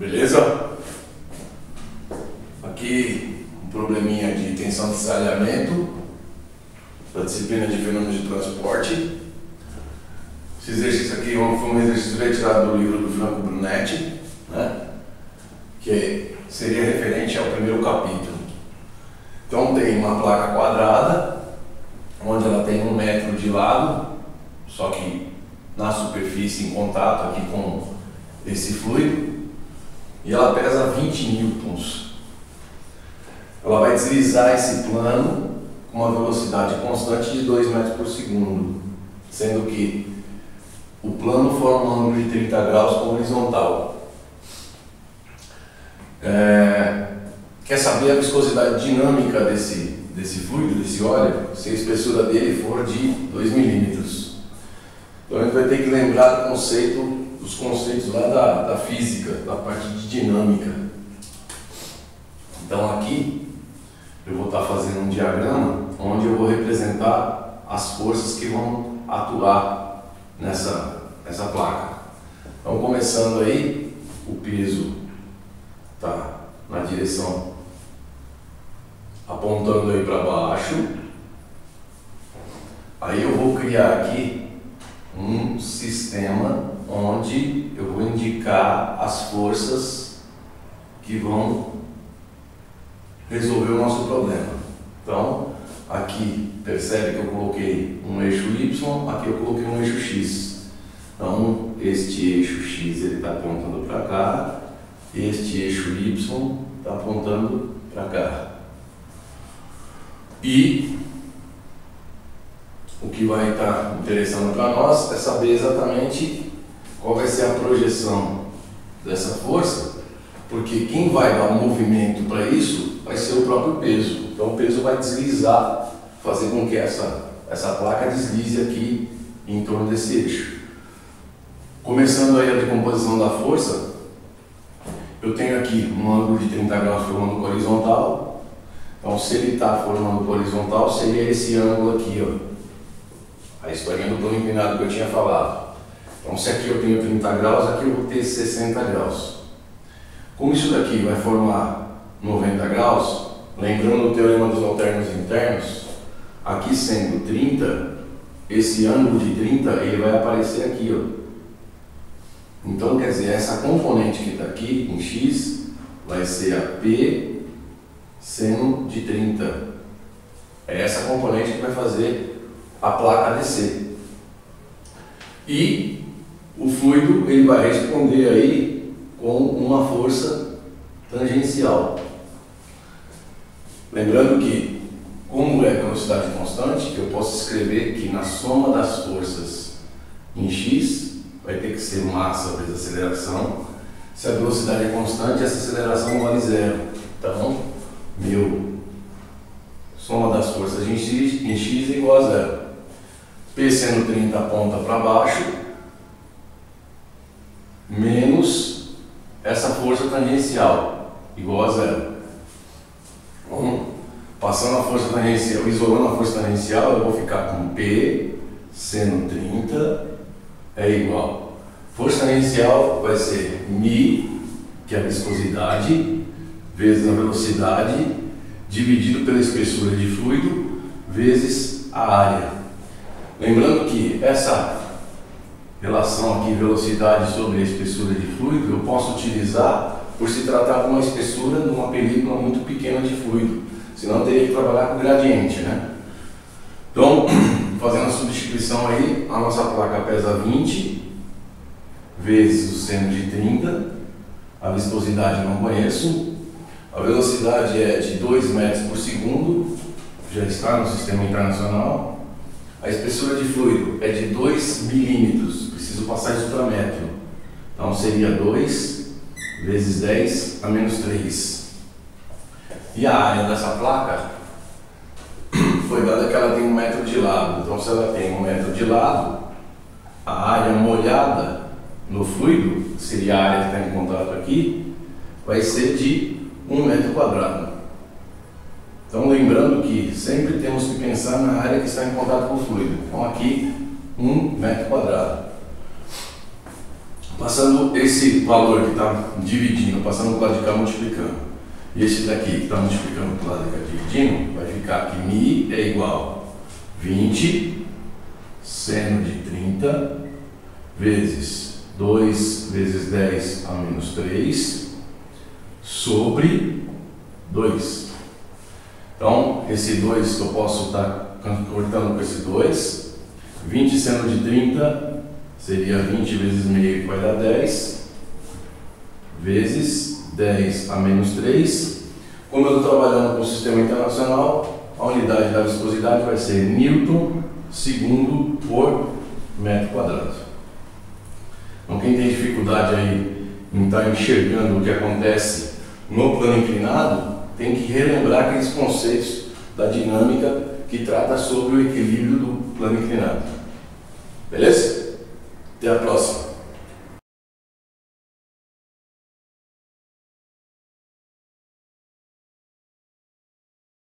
Beleza? Aqui um probleminha de tensão de estraçalhamento da disciplina de fenômenos de transporte. Esse exercício aqui foi um exercício retirado do livro do Franco Brunetti, né? Que seria referente ao primeiro capítulo. Então tem uma placa quadrada, onde ela tem 1 metro de lado, só que na superfície em contato aqui com esse fluido, e ela pesa 20 newtons. Ela vai deslizar esse plano com uma velocidade constante de 2 metros por segundo, sendo que o plano forma um ângulo de 30 graus com horizontal. Quer saber a viscosidade dinâmica desse fluido, desse óleo, se a espessura dele for de 2 milímetros. Então a gente vai ter que lembrar os conceitos lá da física, da parte de dinâmica. Então aqui eu vou estar fazendo um diagrama onde eu vou representar as forças que vão atuar nessa placa. Então começando aí, o peso está na direção apontando aí para baixo. Aí eu vou criar aqui um sistema onde eu vou indicar as forças que vão resolver o nosso problema. Então aqui percebe que eu coloquei um eixo Y, aqui eu coloquei um eixo X. Então este eixo X ele está apontando para cá, este eixo Y está apontando para cá. E o que vai estar interessando para nós é saber exatamente qual vai ser a projeção dessa força, porque quem vai dar o movimento para isso vai ser o próprio peso. Então o peso vai deslizar, fazer com que essa placa deslize aqui em torno desse eixo. Começando aí a decomposição da força, eu tenho aqui um ângulo de 30 graus formando com horizontal. Então se ele está formando com horizontal, seria esse ângulo aqui, ó, a historinha do plano inclinado que eu tinha falado. Então se aqui eu tenho 30 graus, aqui eu vou ter 60 graus. Como isso daqui vai formar 90 graus, lembrando o Teorema dos Alternos Internos, aqui sendo 30, esse ângulo de 30 ele vai aparecer aqui, ó. Então, quer dizer, essa componente que está aqui, em X, vai ser a P seno de 30. É essa componente que vai fazer a placa descer. E o fluido ele vai responder aí com uma força tangencial. Lembrando que, como é velocidade constante, eu posso escrever que na soma das forças em X, vai ter que ser massa vezes aceleração. Se a velocidade é constante, essa aceleração vale zero. Então, soma das forças em x é igual a zero. P seno 30 aponta para baixo, menos essa força tangencial, igual a zero. Bom, passando a força tangencial, isolando a força tangencial, eu vou ficar com P seno 30 é igual. Força tangencial vai ser μ, que é a viscosidade, vezes a velocidade, dividido pela espessura de fluido, vezes a área. Lembrando que essa relação aqui, velocidade sobre a espessura de fluido, eu posso utilizar por se tratar de uma espessura de uma película muito pequena de fluido, senão eu teria que trabalhar com gradiente, né? Então, fazendo a substituição aí, a nossa placa pesa 20 vezes o seno de 30, a viscosidade eu não conheço, a velocidade é de 2 metros por segundo, já está no Sistema Internacional, a espessura de fluido é de 2 milímetros, preciso passar isso para metro, então seria 2 vezes 10 a menos 3. E a área dessa placa foi dada que ela tem 1 metro de lado. Então, se ela tem 1 metro de lado, a área molhada no fluido, que seria a área que está em contato aqui, vai ser de 1 metro quadrado. Então, lembrando que sempre temos que pensar na área que está em contato com o fluido. Então, aqui, 1 metro quadrado. Passando esse valor que está dividindo, passando para o lado de cá multiplicando, e esse daqui que está multiplicando para o lado de cá dividindo, vai ficar que μ é igual 20 seno de 30 vezes 2 vezes 10 a menos 3 sobre 2. Então, esse 2 que eu posso estar cortando com esse 2, 20 seno de 30 seria 20 vezes meio, que vai dar 10, vezes 10 a menos 3. Como eu estou trabalhando com o sistema internacional, a unidade da viscosidade vai ser Newton segundo por metro quadrado. Então, quem tem dificuldade aí em estar enxergando o que acontece no plano inclinado, tem que relembrar aqueles conceitos da dinâmica que trata sobre o equilíbrio do plano inclinado. Beleza? Até a próxima!